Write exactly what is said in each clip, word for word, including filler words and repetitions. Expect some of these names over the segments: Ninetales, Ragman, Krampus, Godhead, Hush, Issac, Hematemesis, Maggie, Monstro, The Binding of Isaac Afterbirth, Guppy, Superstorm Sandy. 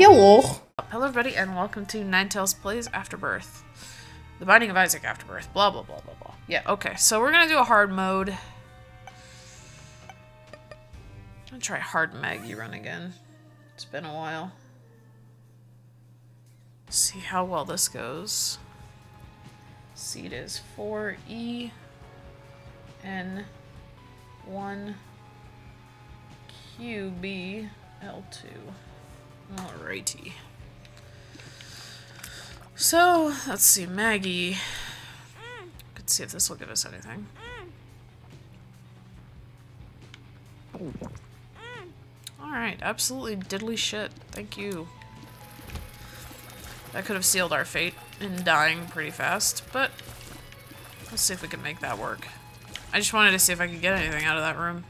Hello. Hello everybody and welcome to Ninetales Plays Afterbirth. The Binding of Isaac Afterbirth. Blah, blah, blah, blah, blah. Yeah, okay. So we're gonna do a hard mode. I'm gonna try hard Maggie run again. It's been a while. See how well this goes. Seed is four E N one Q B L two. Alrighty. So, let's see, Maggie. Let's see if this will give us anything. Alright, absolutely diddly shit. Thank you. That could have sealed our fate in dying pretty fast, but let's see if we can make that work. I just wanted to see if I could get anything out of that room.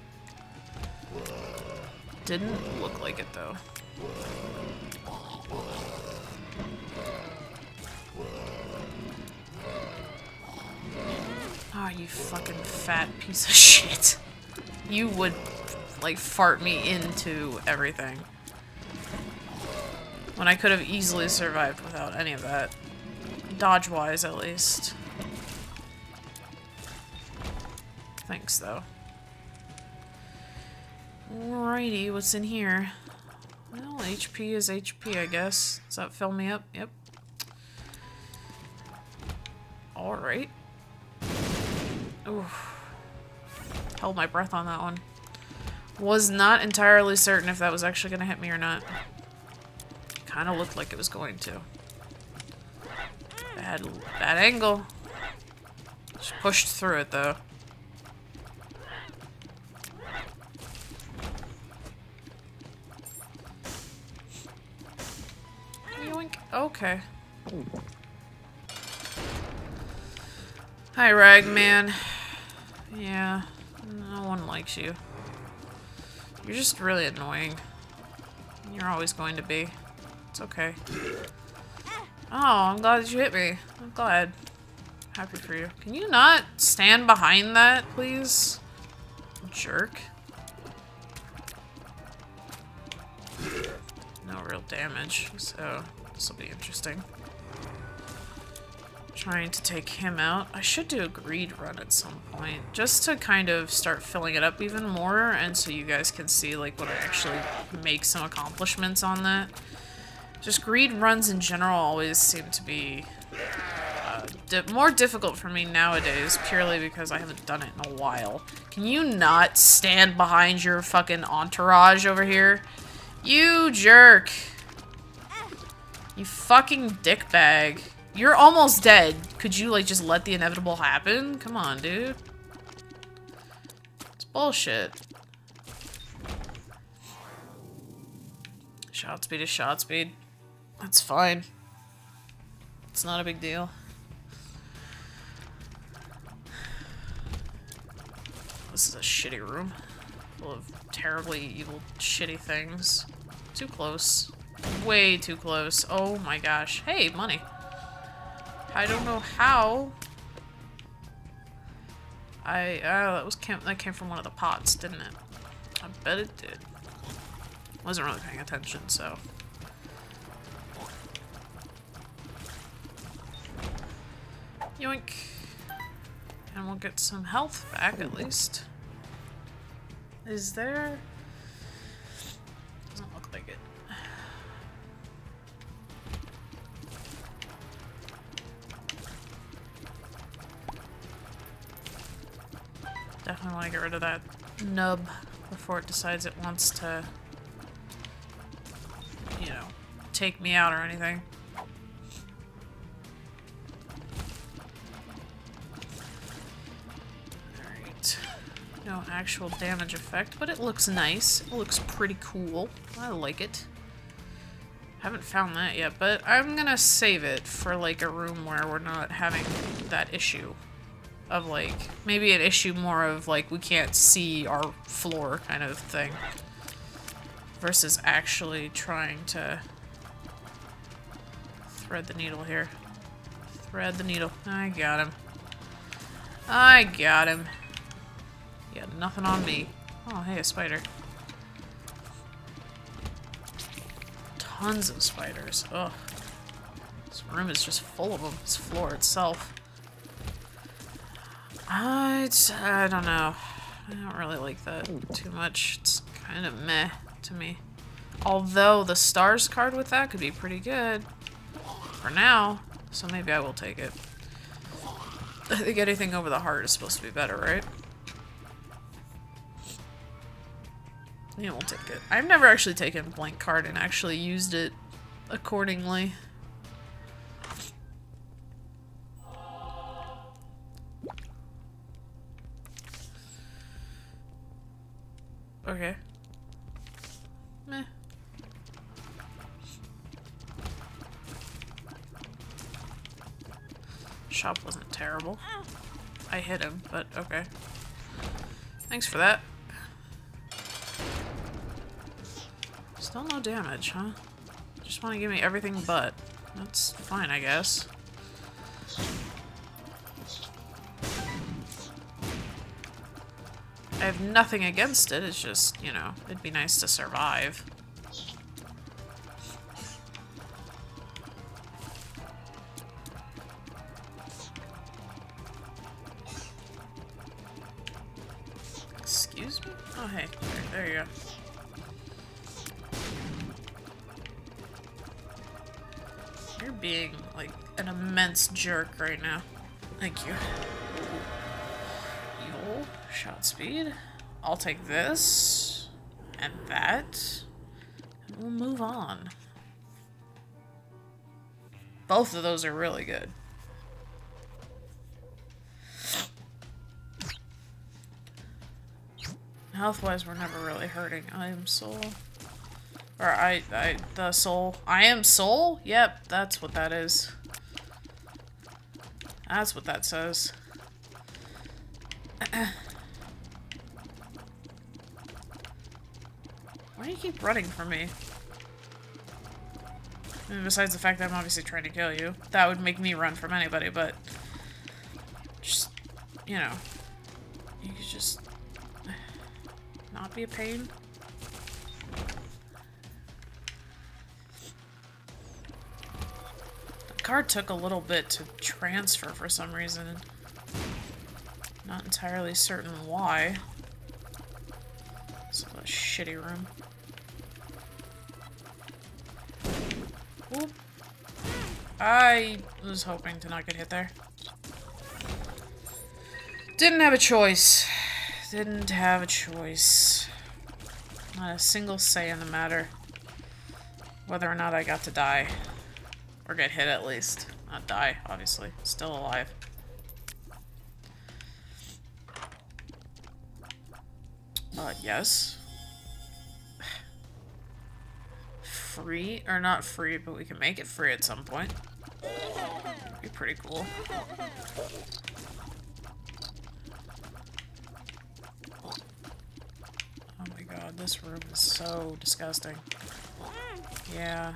Didn't look like it, though. Ah, oh, you fucking fat piece of shit. You would, like, fart me into everything. When I could have easily survived without any of that. Dodge-wise, at least. Thanks, though. Alrighty, what's in here? Well, H P is H P, I guess. Does that fill me up? Yep. Alright. Ooh. Held my breath on that one. Was not entirely certain if that was actually gonna hit me or not. Kinda looked like it was going to. Bad, bad angle. Just pushed through it, though. Okay. Hi, Ragman. Yeah, no one likes you. You're just really annoying. You're always going to be. It's okay. Oh, I'm glad that you hit me. I'm glad. Happy for you. Can you not stand behind that, please? Jerk. No real damage, so... this will be interesting. Trying to take him out. I should do a greed run at some point, just to kind of start filling it up even more, and so you guys can see like when I actually make some accomplishments on that. Just greed runs in general always seem to be uh, di more difficult for me nowadays, purely because I haven't done it in a while. Can you not stand behind your fucking entourage over here? You jerk! You fucking dickbag. You're almost dead. Could you, like, just let the inevitable happen? Come on, dude. It's bullshit. Shot speed is shot speed. That's fine. It's not a big deal. This is a shitty room. Full of terribly evil, shitty things. Too close. Way too close. Oh my gosh. Hey, money. I don't know how. I uh, that was came that came from one of the pots, didn't it? I bet it did. Wasn't really paying attention, so. Yoink. And we'll get some health back at least. Is there? Doesn't look like it. Definitely want to get rid of that nub before it decides it wants to, you know, take me out or anything. Alright. No actual damage effect, but it looks nice. It looks pretty cool. I like it. Haven't found that yet, but I'm gonna save it for, like, a room where we're not having that issue. Of, like, maybe an issue more of, like, we can't see our floor kind of thing. Versus actually trying to thread the needle here. Thread the needle. I got him. I got him. Yeah, nothing on me. Oh, hey, a spider. tons of spiders. Ugh. This room is just full of them. This floor itself. I, I don't know. I don't really like that too much. It's kind of meh to me. Although the stars card with that could be pretty good for now. So maybe I will take it. I think anything over the heart is supposed to be better, right? Yeah, we'll take it. I've never actually taken a blank card and actually used it accordingly. Okay. Meh. Shop wasn't terrible. I hit him, but okay. Thanks for that. Still no damage, huh? Just want to give me everything but. That's fine, I guess. I have nothing against it, it's just, you know, it'd be nice to survive. Excuse me? Oh, hey. There, there you go. You're being, like, an immense jerk right now. Thank you. Shot speed. I'll take this and that. And we'll move on. Both of those are really good. Health-wise, we're never really hurting. I am soul. Or I, I, the soul. I am soul? Yep, that's what that is. That's what that says. Why do you keep running from me? I mean, besides the fact that I'm obviously trying to kill you. That would make me run from anybody, but... Just, you know... You could just... Not be a pain. The card took a little bit to transfer for some reason. Not entirely certain why. It's a shitty room. Ooh. I was hoping to not get hit there. Didn't have a choice. Didn't have a choice. Not a single say in the matter. Whether or not I got to die. Or get hit at least. Not die, obviously. Still alive. Uh, yes. Free? Or not free, but we can make it free at some point. That'd be pretty cool. Oh my god, this room is so disgusting. Yeah.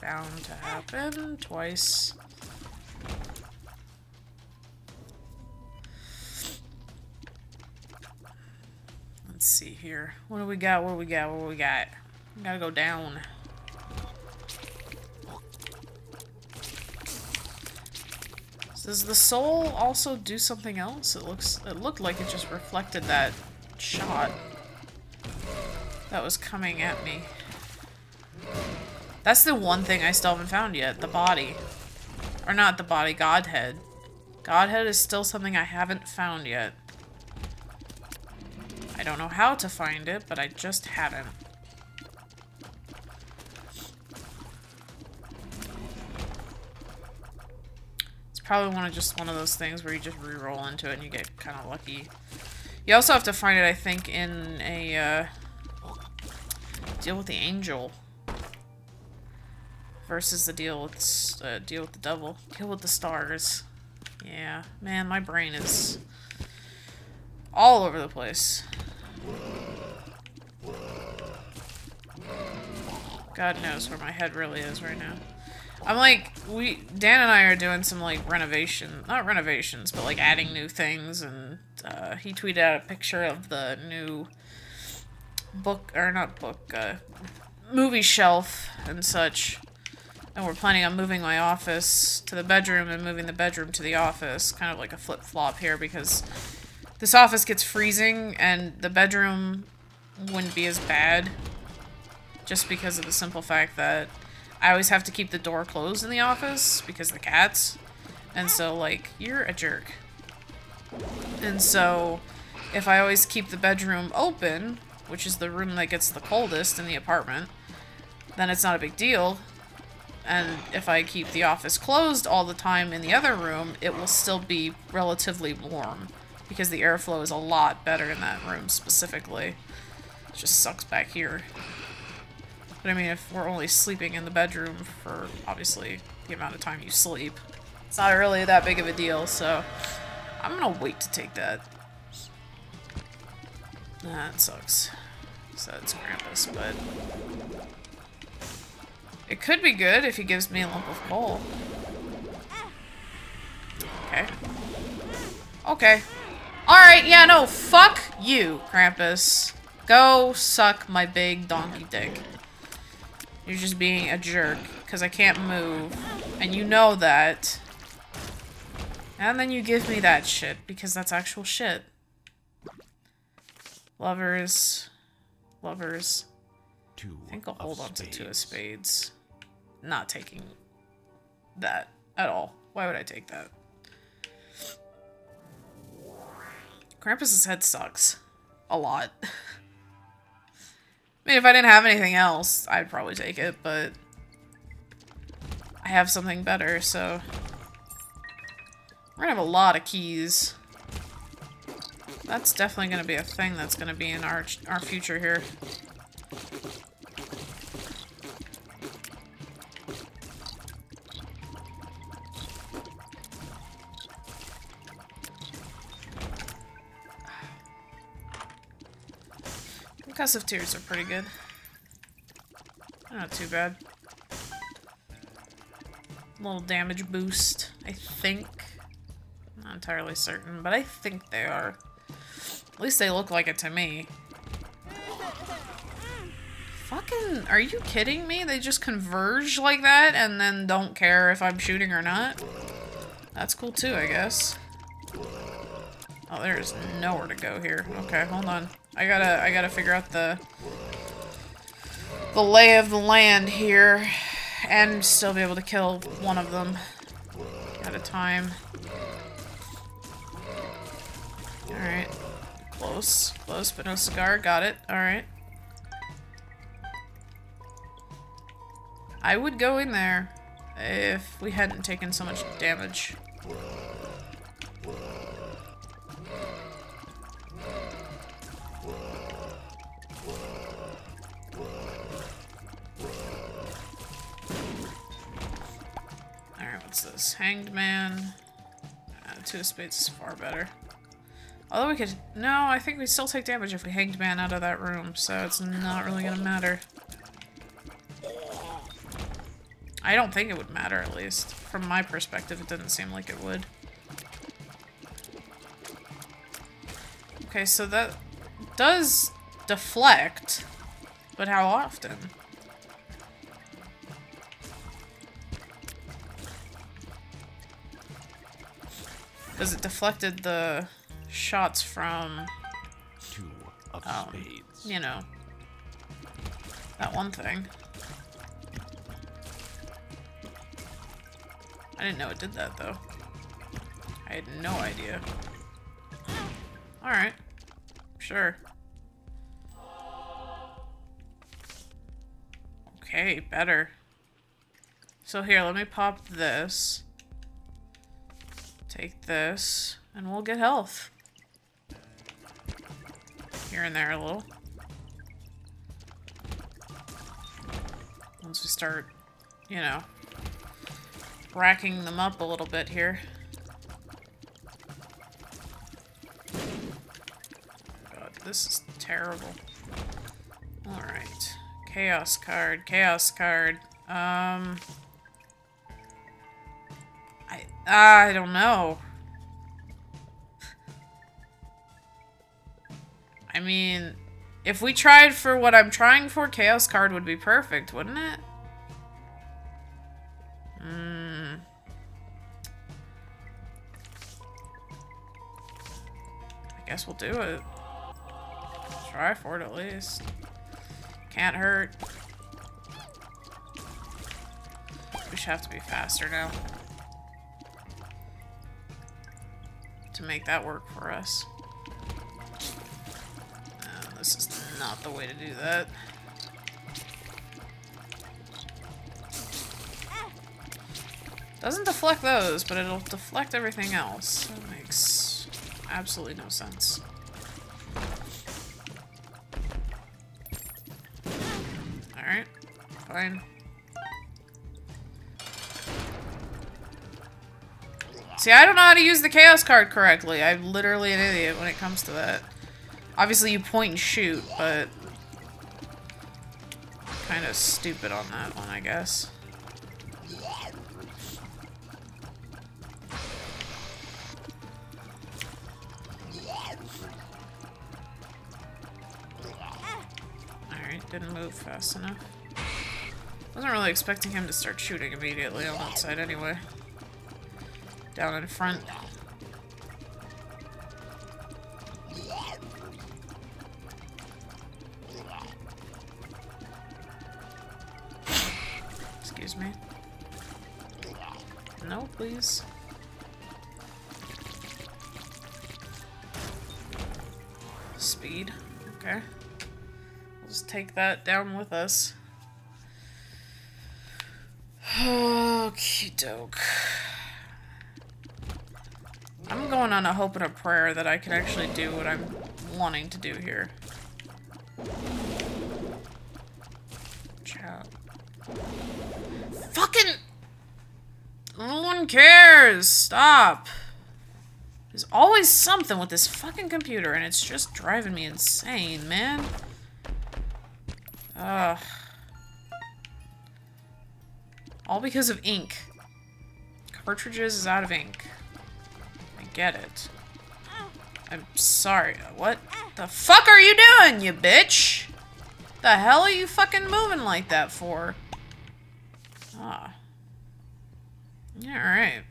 Bound to happen twice. Let's see here. What do we got? What do we got? What do we got? We gotta go down. Does the soul also do something else? It looks. It looked like it just reflected that shot that was coming at me. That's the one thing I still haven't found yet. The body, or not the body. Godhead. Godhead is still something I haven't found yet. I don't know how to find it, but I just haven't. It's probably one of just one of those things where you just re-roll into it and you get kind of lucky. You also have to find it, I think, in a uh, deal with the angel versus the deal with uh, deal with the devil. Kill with the stars. Yeah, man, my brain is all over the place. God knows where my head really is right now. I'm like, we, Dan and I are doing some like renovation, not renovations, but like adding new things, and uh, he tweeted out a picture of the new book, or not book, uh, movie shelf and such. And we're planning on moving my office to the bedroom and moving the bedroom to the office. Kind of like a flip-flop here because this office gets freezing and the bedroom wouldn't be as bad just because of the simple fact that I always have to keep the door closed in the office because of the cats. And so, like, you're a jerk. And so, if I always keep the bedroom open, which is the room that gets the coldest in the apartment, then it's not a big deal. And if I keep the office closed all the time in the other room, it will still be relatively warm because the airflow is a lot better in that room specifically. It just sucks back here. But I mean, if we're only sleeping in the bedroom for, obviously, the amount of time you sleep, it's not really that big of a deal, so I'm gonna wait to take that. That sucks. So that's Krampus, but it could be good if he gives me a lump of coal. Okay. Okay. Alright, yeah, no, fuck you, Krampus. Go suck my big donkey dick. You're just being a jerk, because I can't move, and you know that. And then you give me that shit, because that's actual shit. Lovers. Lovers. I think I'll hold on to two of spades. Not taking that at all. Why would I take that? Krampus's head sucks. A lot. I mean, if I didn't have anything else, I'd probably take it, but I have something better, so we're gonna have a lot of keys. That's definitely gonna be a thing that's gonna be in our, our future here. Concussive tears are pretty good. They're not too bad. A little damage boost, I think. I'm not entirely certain, but I think they are. At least they look like it to me. Fucking, are you kidding me? They just converge like that and then don't care if I'm shooting or not? That's cool too, I guess. Oh, there is nowhere to go here. Okay, hold on. I gotta, I gotta figure out the the lay of the land here, and still be able to kill one of them at a time. All right, close, close, but no cigar. Got it. All right. I would go in there if we hadn't taken so much damage. This hanged man. Uh, two of spades is far better. Although we could. No, I think we still take damage if we hanged man out of that room, so it's not really gonna matter. I don't think it would matter, at least. From my perspective, it didn't seem like it would. Okay, so that does deflect, but how often? Because it deflected the shots from, Two of um, spades. You know, that one thing. I didn't know it did that, though. I had no idea. Alright. Sure. Okay, better. So here, let me pop this. Take this, and we'll get health. Here and there a little. Once we start, you know, racking them up a little bit here. God, this is terrible. Alright. Chaos card, chaos card. Um... I don't know. I mean, If we tried for what I'm trying for, Chaos card would be perfect, wouldn't it? Mm. I guess we'll do it. Try for it at least. Can't hurt. We should have to be faster now to make that work for us. No, this is not the way to do that. Doesn't deflect those, but it'll deflect everything else. That makes absolutely no sense. Alright, fine. See, I don't know how to use the Chaos card correctly. I'm literally an idiot when it comes to that. Obviously, you point and shoot, but kind of stupid on that one, I guess. Alright, didn't move fast enough. Wasn't really expecting him to start shooting immediately on that side anyway. Down in front. Excuse me. No, please. Speed. Okay. We'll just take that down with us. Okie doke. I'm going on a hope and a prayer that I can actually do what I'm wanting to do here. Chop. Fucking! No one cares! Stop! There's always something with this fucking computer, and it's just driving me insane, man. Ugh. All because of ink. Cartridges is out of ink. Get it. I'm sorry. What the fuck are you doing, you bitch? The hell are you fucking moving like that for? Ah. Yeah, alright.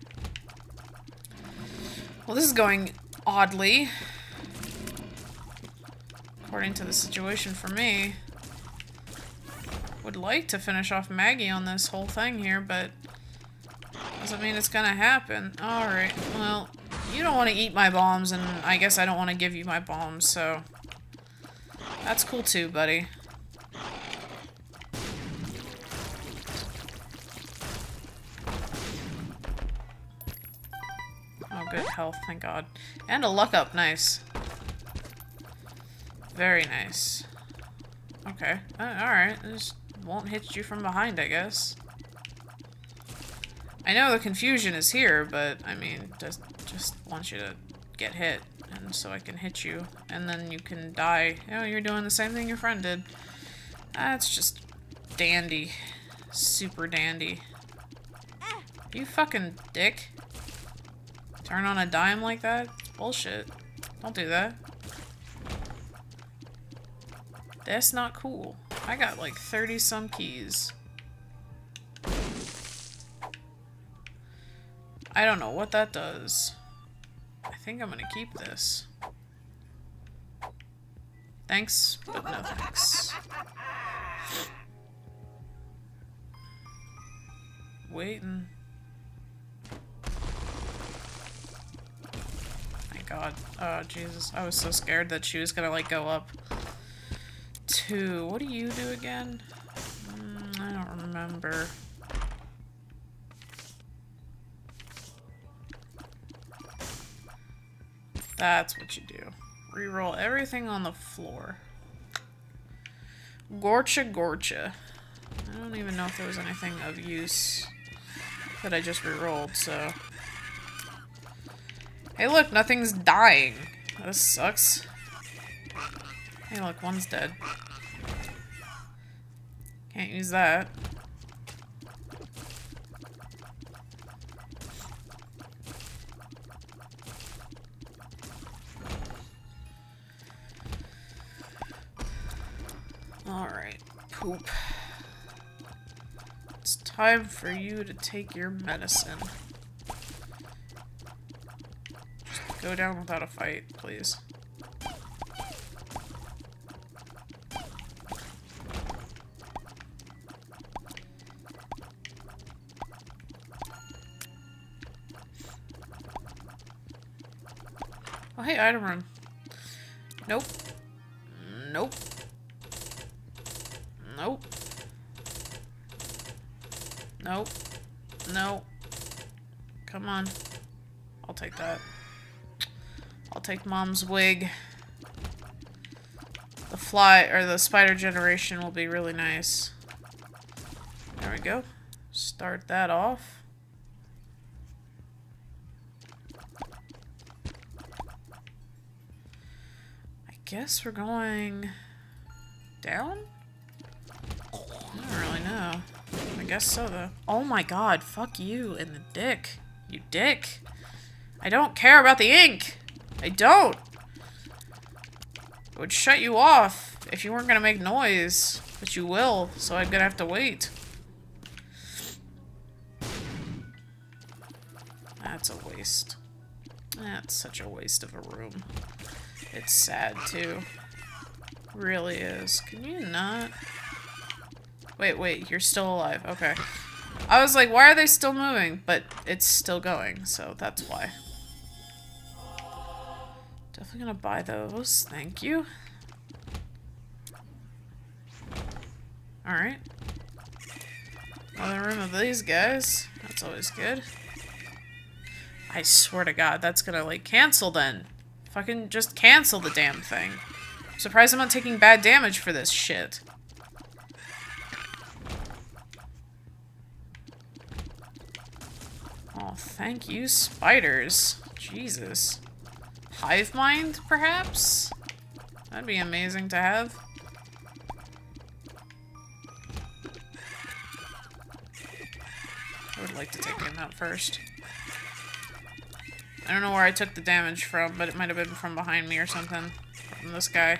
Well, this is going oddly. According to the situation for me. Would like to finish off Maggie on this whole thing here, but doesn't mean it's gonna happen. Alright, well, you don't want to eat my bombs, and I guess I don't want to give you my bombs, so... That's cool too, buddy. Oh, good health, thank God. And a luck up, nice. Very nice. Okay, uh, alright. I just won't hit you from behind, I guess. I know the confusion is here, but, I mean, just... Just want you to get hit, and so I can hit you, and then you can die. Oh, you're doing the same thing your friend did. That's just dandy. Super dandy. You fucking dick. Turn on a dime like that? Bullshit. Don't do that. That's not cool. I got like thirty some keys. I don't know what that does. I think I'm gonna keep this. Thanks, but no thanks. Waiting. Thank God. Oh, Jesus. I was so scared that she was gonna, like, go up to... What do you do again? Mm, I don't remember. That's what you do. Reroll everything on the floor. Gorcha, gorcha. I don't even know if there was anything of use that I just rerolled, so... Hey look, nothing's dying. This sucks. Hey look, one's dead. Can't use that. Alright, poop. It's time for you to take your medicine. Just go down without a fight, please. Oh, hey, item room. Nope. Nope. Nope. Nope. Nope. Come on. I'll take that. I'll take Mom's wig. The fly, or the spider generation will be really nice. There we go. Start that off. Guess we're going down? I don't really know. I guess so, though. Oh my god, fuck you and the dick. You dick. I don't care about the ink. I don't. It would shut you off if you weren't gonna make noise, but you will, so I'm gonna have to wait. That's a waste. That's such a waste of a room. It's sad, too. Really is. Can you not? Wait, wait, you're still alive. Okay. I was like, why are they still moving? But it's still going, so that's why. Definitely gonna buy those. Thank you. Alright. Another room of these guys. That's always good. I swear to God, that's gonna, like, cancel then. Fucking just cancel the damn thing. I'm surprised I'm not taking bad damage for this shit. Oh, thank you, spiders. Jesus. Hive mind, perhaps? That'd be amazing to have. I would like to take him out first. I don't know where I took the damage from, but it might have been from behind me or something. From this guy.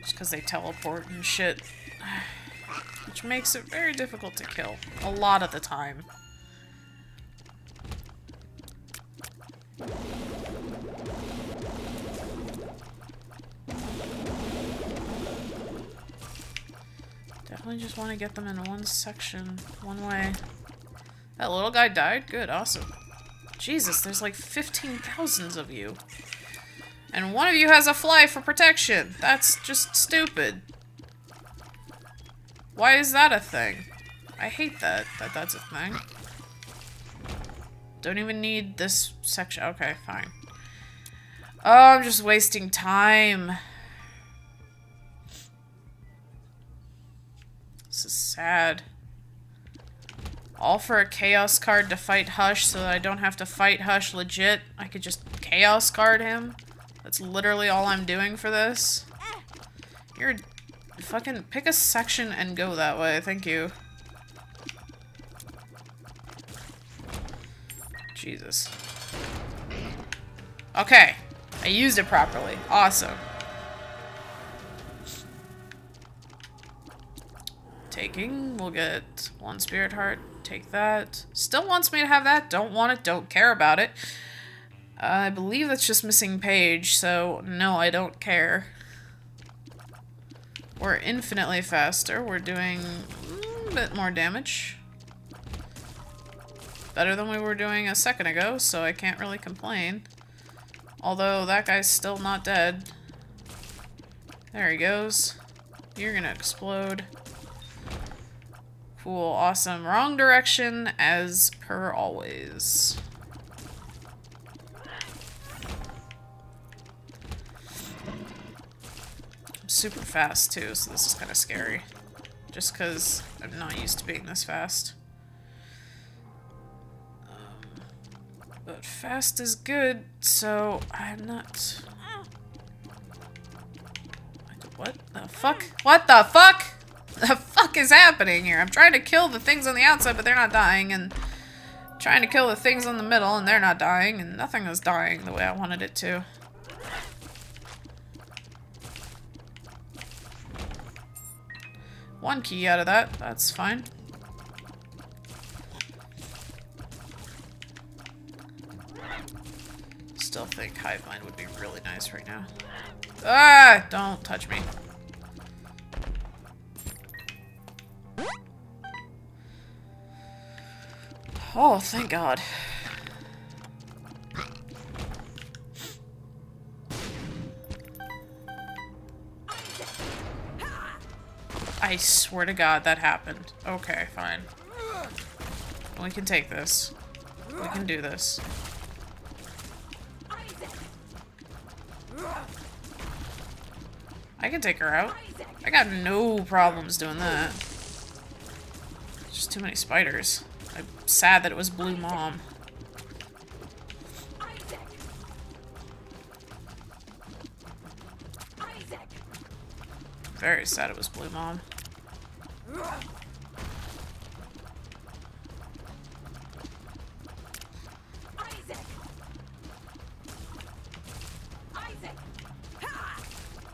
Just because they teleport and shit. Which makes it very difficult to kill. A lot of the time. Definitely just want to get them in one section. One way. That little guy died? Good, awesome. Jesus, there's like fifteen thousand of you. And one of you has a fly for protection. That's just stupid. Why is that a thing? I hate that, that that's a thing. Don't even need this section. Okay, fine. Oh, I'm just wasting time. This is sad. All for a Chaos card to fight Hush so that I don't have to fight Hush legit. I could just Chaos card him. That's literally all I'm doing for this. You're fucking... Pick a section and go that way. Thank you. Jesus. Okay. I used it properly. Awesome. Taking. We'll get one spirit heart. Take that. Still wants me to have that. Don't want it. Don't care about it. Uh, I believe that's just missing page, so no, I don't care. We're infinitely faster. We're doing a bit more damage. Better than we were doing a second ago, so I can't really complain. Although, that guy's still not dead. There he goes. You're gonna explode. Cool, awesome. Wrong direction, as per always. I'm super fast, too, so this is kind of scary. Just because I'm not used to being this fast. Um, but fast is good, so I'm not... What the fuck? What the fuck? The fuck is happening here? I'm trying to kill the things on the outside, but they're not dying, and trying to kill the things in the middle, and they're not dying, and nothing is dying the way I wanted it to. one key out of that. That's fine. Still think hive mind would be really nice right now. Ah! Don't touch me. Oh, thank God. I swear to God that happened. Okay, fine. We can take this. We can do this. I can take her out. I got no problems doing that. Just too many spiders. I'm sad that it was Blue Mom. Very sad it was Blue Mom.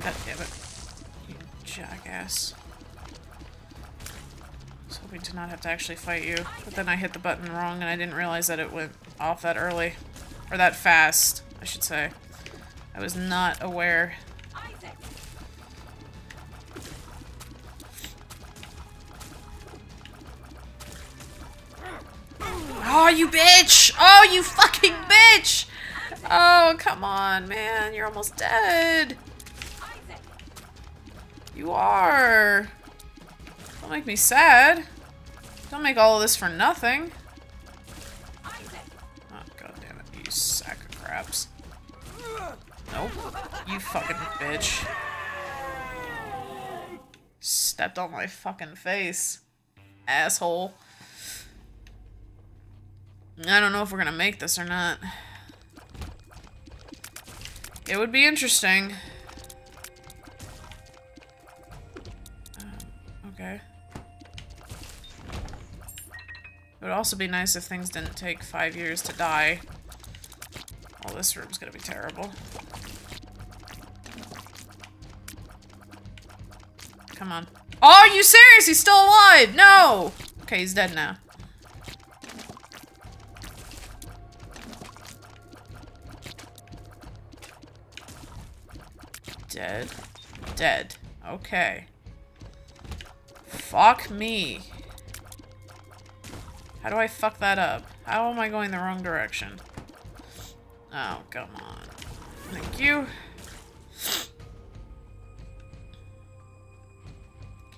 God damn it. You jackass. I was hoping to not have to actually fight you, but then I hit the button wrong and I didn't realize that it went off that early. Or that fast, I should say. I was not aware. Oh, you bitch! Oh, you fucking bitch! Oh, come on, man. You're almost dead. You are. Don't make me sad. Don't make all of this for nothing. Oh, God damn it, you sack of craps. Nope. You fucking bitch. Stepped on my fucking face. Asshole. I don't know if we're gonna make this or not. It would be interesting. Okay. It would also be nice if things didn't take five years to die. Well, this room's gonna be terrible. Come on. Oh, are you serious? He's still alive! No! Okay, he's dead now. Dead. Dead. Okay. Fuck me. How do I fuck that up? How am I going the wrong direction? Oh, come on. Thank you.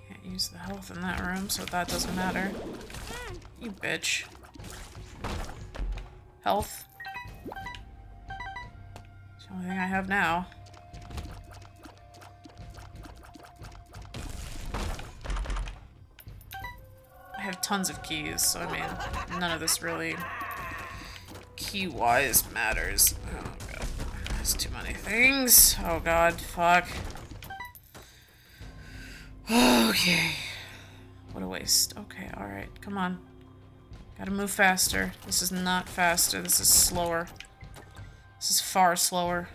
Can't use the health in that room, so that doesn't matter. You bitch. Health. It's the only thing I have now. I have tons of keys, so I mean, none of this really key-wise matters. Oh god, there's too many things. Oh god, fuck. Okay. What a waste. Okay, alright, come on. Gotta move faster. This is not faster, this is slower. This is far slower.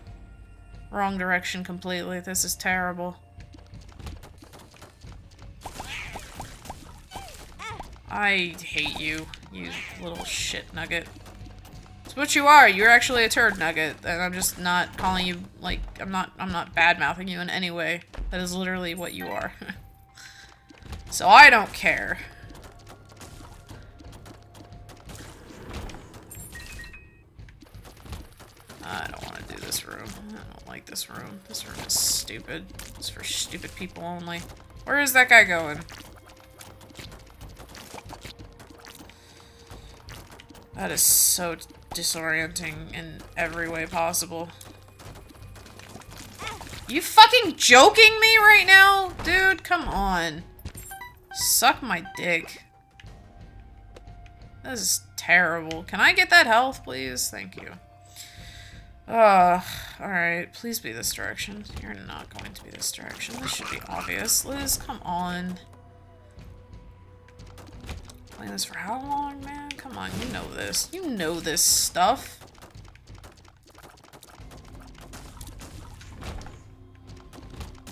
Wrong direction completely, this is terrible. I hate you, you little shit nugget. It's what you are. You're actually a turd nugget, and I'm just not calling you like I'm not. I'm not bad mouthing you in any way. That is literally what you are. So I don't care. I don't want to do this room. I don't like this room. This room is stupid. It's for stupid people only. Where is that guy going? That is so disorienting in every way possible. You fucking joking me right now? Dude, come on. Suck my dick. This is terrible. Can I get that health, please? Thank you. Uh, alright, please be this direction. You're not going to be this direction. This should be obvious. Liz, come on. Playing this for how long, man? Come on, you know this. You know this stuff.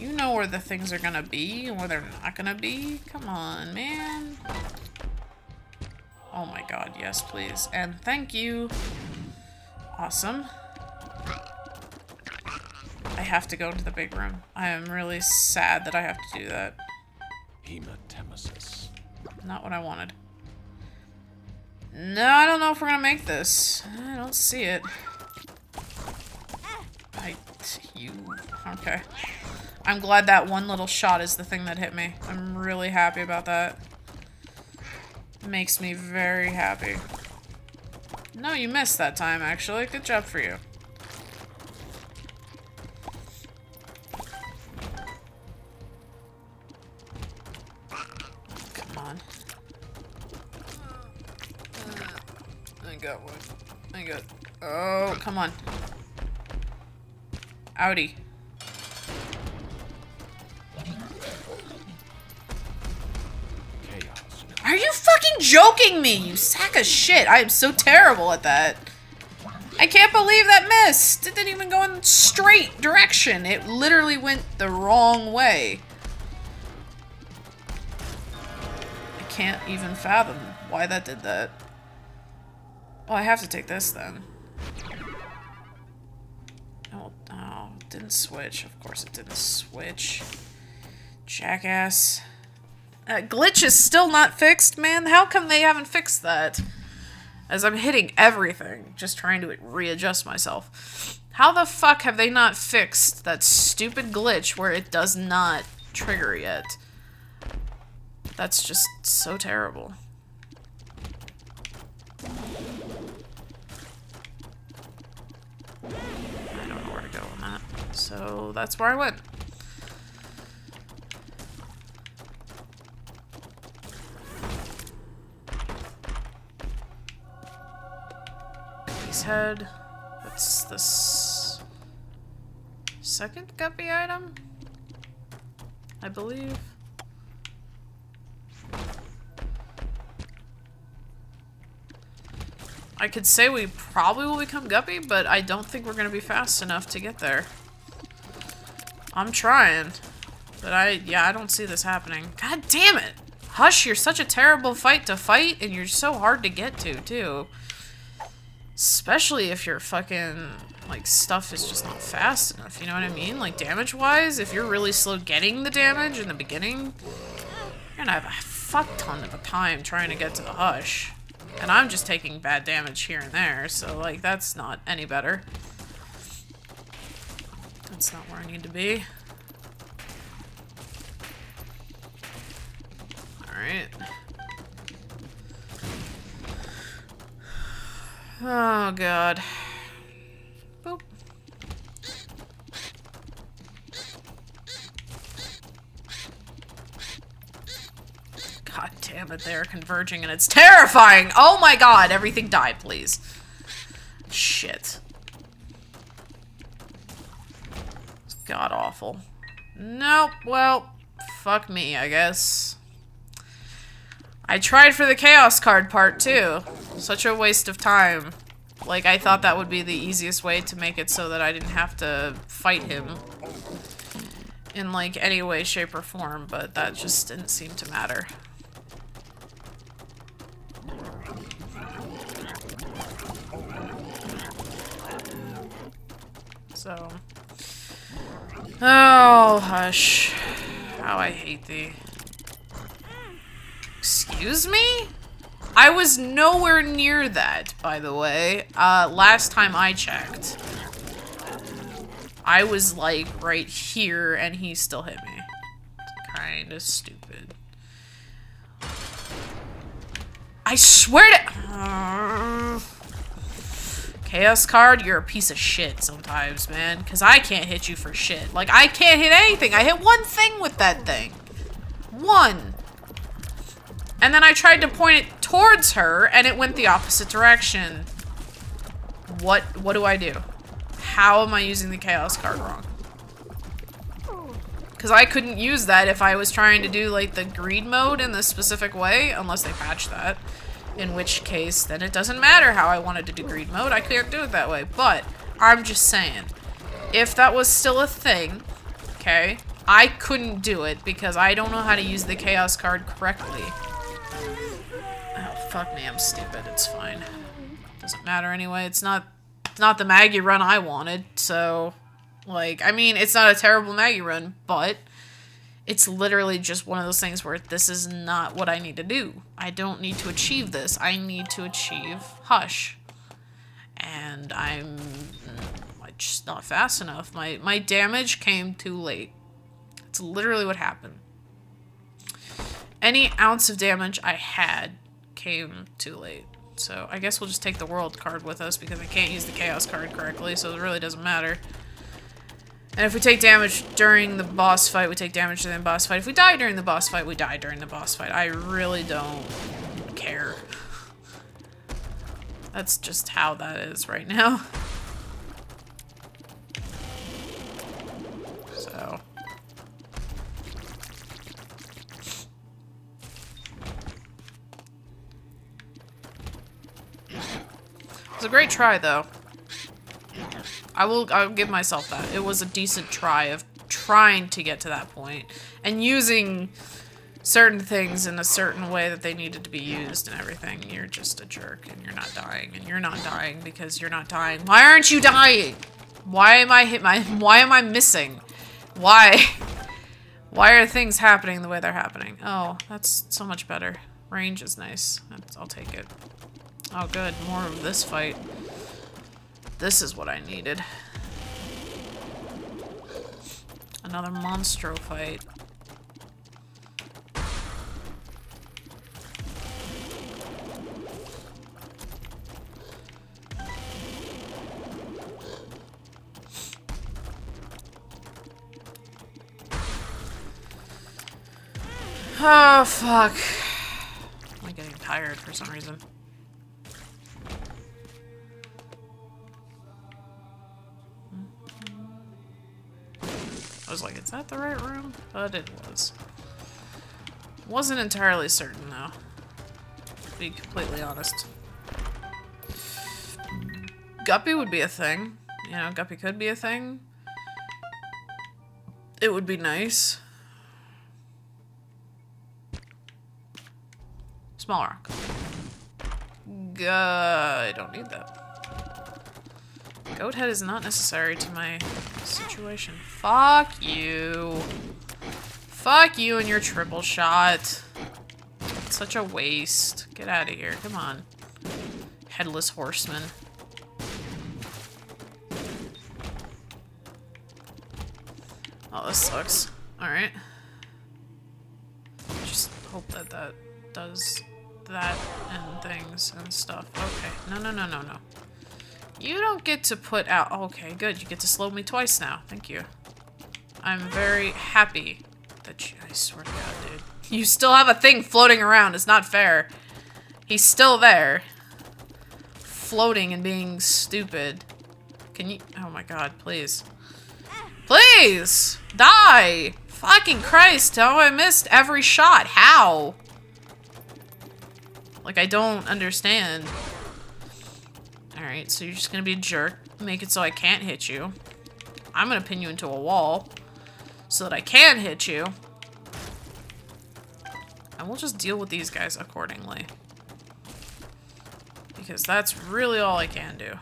You know where the things are gonna be and where they're not gonna be. Come on, man. Oh my god, yes, please. And thank you. Awesome. I have to go into the big room. I am really sad that I have to do that. Hematemesis. Not what I wanted. No, I don't know if we're gonna make this. I don't see it. I... you... okay. I'm glad that one little shot is the thing that hit me. I'm really happy about that. Makes me very happy. No, you missed that time, actually. Good job for you. Come on. I got one. I got... oh, come on. Howdy. Are you fucking joking me, you sack of shit? I am so terrible at that. I can't believe that missed. It didn't even go in the straight direction. It literally went the wrong way. I can't even fathom why that did that. Well, I have to take this then. Oh, oh, didn't switch. Of course it didn't switch. Jackass. That glitch is still not fixed, man. How come they haven't fixed that? As I'm hitting everything, just trying to readjust myself. How the fuck have they not fixed that stupid glitch where it does not trigger yet? That's just so terrible. I don't know where to go on that. So that's where I went. Head. What's this? Second Guppy item? I believe. I could say we probably will become Guppy, but I don't think we're gonna be fast enough to get there. I'm trying. But I, yeah, I don't see this happening. God damn it! Hush, you're such a terrible fight to fight, and you're so hard to get to, too. Especially if your fucking, like, stuff is just not fast enough, you know what I mean? Like, damage-wise, if you're really slow getting the damage in the beginning, you're gonna have a fuck ton of a time trying to get to the Hush. And I'm just taking bad damage here and there, so, like, that's not any better. That's not where I need to be. Alright. Oh, God. Boop. God damn it, they're converging and it's terrifying! Oh my god, everything died, please. Shit. It's god-awful. Nope, well, fuck me, I guess. I tried for the Chaos card part, too. Such a waste of time. Like, I thought that would be the easiest way to make it so that I didn't have to fight him in, like, any way, shape, or form, but that just didn't seem to matter. So. Oh, Hush. How I hate thee. Excuse me? I was nowhere near that, by the way. Uh, last time I checked. I was, like, right here, and he still hit me. It's kinda stupid. I swear to- uh, Chaos card, you're a piece of shit sometimes, man. 'Cause I can't hit you for shit. Like, I can't hit anything! I hit one thing with that thing. One! And then I tried to point it towards her, and it went the opposite direction. What what do I do? How am I using the Chaos card wrong? Because I couldn't use that if I was trying to do, like, the greed mode in this specific way, unless they patch that. In which case, then it doesn't matter how I wanted to do greed mode. I can't do it that way. But, I'm just saying, if that was still a thing, okay, I couldn't do it because I don't know how to use the Chaos card correctly. Oh, fuck me, I'm stupid. It's fine. Doesn't matter anyway. It's not, it's not the Maggie run I wanted, so... Like, I mean, it's not a terrible Maggie run, but... It's literally just one of those things where this is not what I need to do. I don't need to achieve this. I need to achieve Hush. And I'm... just not fast enough. My my damage came too late. That's literally what happened. Any ounce of damage I had came too late. So I guess we'll just take the world card with us because I can't use the Chaos card correctly, so it really doesn't matter. And if we take damage during the boss fight, we take damage during the boss fight. If we die during the boss fight, we die during the boss fight. I really don't care. That's just how that is right now. So... It was a great try, though. I will I'll give myself that. It was a decent try of trying to get to that point and using certain things in a certain way that they needed to be used and everything. You're just a jerk and you're not dying and you're not dying because you're not dying. Why aren't you dying? Why am I hit my why am I missing? Why? Why are things happening the way they're happening? Oh, that's so much better. Range is nice. That's, I'll take it. Oh good, more of this fight. This is what I needed. Another Monstro fight. Oh, fuck. I'm getting tired for some reason. I was like, is that the right room? But it was. Wasn't entirely certain, though. To be completely honest. Guppy would be a thing. You know, Guppy could be a thing. It would be nice. Small rock. Uh, I don't need that. Godhead is not necessary to my situation. Fuck you. Fuck you and your triple shot. It's such a waste. Get out of here. Come on. Headless horseman. Oh, this sucks. Alright. Just hope that that does... that and things and stuff. Okay. No, no, no, no, no. You don't get to put out... Okay, good. You get to slow me twice now. Thank you. I'm very happy that you... I swear to God, dude. You still have a thing floating around. It's not fair. He's still there. Floating and being stupid. Can you... Oh my God, please. Please! Die! Fucking Christ, how I missed every shot. How? Like, I don't understand. Alright, so you're just gonna be a jerk. Make it so I can't hit you. I'm gonna pin you into a wall so that I can hit you. And we'll just deal with these guys accordingly. Because that's really all I can do.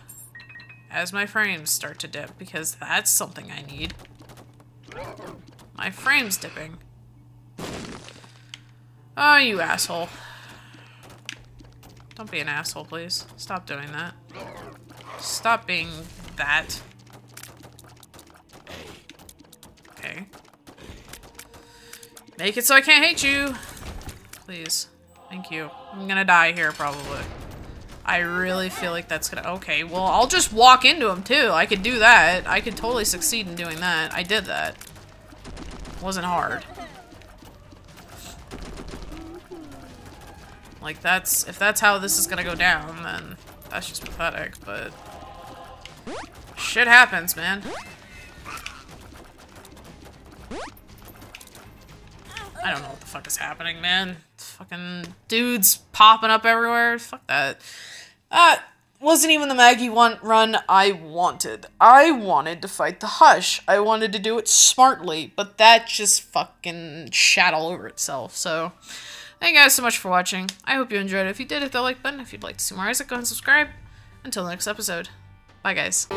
As my frames start to dip, because that's something I need. My frame's dipping. Oh, you asshole. Don't be an asshole, please. Stop doing that. Stop being that. Okay. Make it so I can't hate you. Please. Thank you. I'm gonna die here, probably. I really feel like that's gonna... Okay, well, I'll just walk into him, too. I could do that. I could totally succeed in doing that. I did that. It wasn't hard. Like, that's, if that's how this is gonna go down, then that's just pathetic, but... Shit happens, man. I don't know what the fuck is happening, man. Fucking dudes popping up everywhere. Fuck that. Uh, wasn't even the Maggie one run I wanted. I wanted to fight the Hush. I wanted to do it smartly, but that just fucking shat all over itself. So, thank you guys so much for watching. I hope you enjoyed it. If you did, hit the like button. If you'd like to see more Isaac, go ahead and subscribe. Until the next episode. Bye, guys.